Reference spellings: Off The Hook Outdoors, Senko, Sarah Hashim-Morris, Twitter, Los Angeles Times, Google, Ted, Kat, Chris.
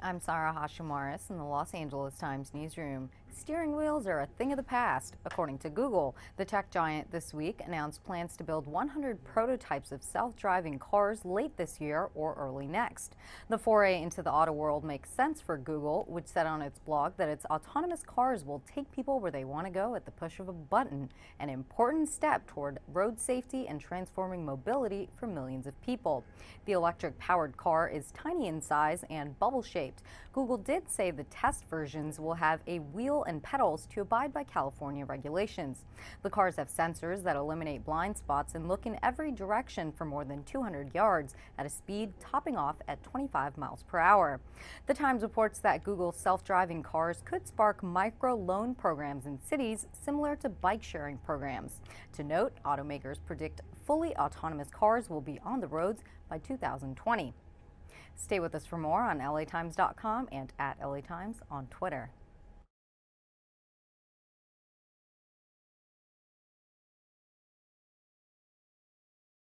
I'm Sarah Hashim-Morris in the Los Angeles Times newsroom. Steering wheels are a thing of the past, according to Google. The tech giant this week announced plans to build 100 prototypes of self-driving cars late this year or early next. The foray into the auto world makes sense for Google, which said on its blog that its autonomous cars will take people where they want to go at the push of a button, an important step toward road safety and transforming mobility for millions of people. The electric-powered car is tiny in size and bubble-shaped. Google did say the test versions will have a wheel and pedals to abide by California regulations. The cars have sensors that eliminate blind spots and look in every direction for more than 200 yards at a speed topping off at 25 miles per hour. The Times reports that Google's self-driving cars could spark micro-loan programs in cities similar to bike-sharing programs. To note, automakers predict fully autonomous cars will be on the roads by 2020. Stay with us for more on LATimes.com and @LATimes on Twitter.